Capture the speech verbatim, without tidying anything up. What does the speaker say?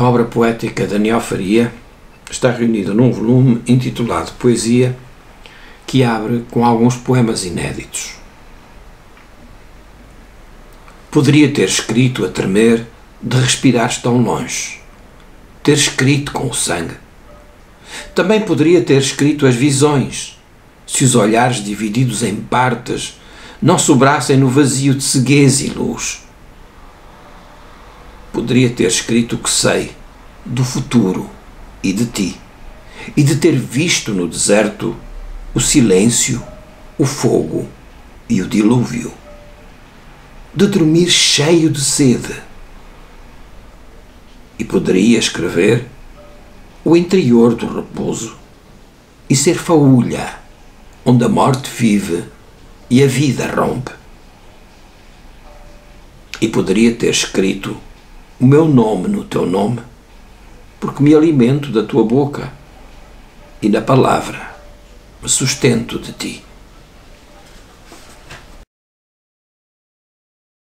A obra poética de Daniel Faria está reunida num volume intitulado Poesia, que abre com alguns poemas inéditos. Poderia ter escrito a tremer de respirares tão longe, ter escrito com o sangue. Também poderia ter escrito as visões, se os olhares divididos em partes não sobrassem no vazio de ceguez e luz. Poderia ter escrito o que sei do futuro e de ti, e de ter visto no deserto o silêncio, o fogo e o dilúvio, de dormir cheio de sede. E poderia escrever o interior do repouso e ser faúlha onde a morte vive e a vida rompe. E poderia ter escrito o meu nome no teu nome, porque me alimento da tua boca e na palavra me sustento de ti.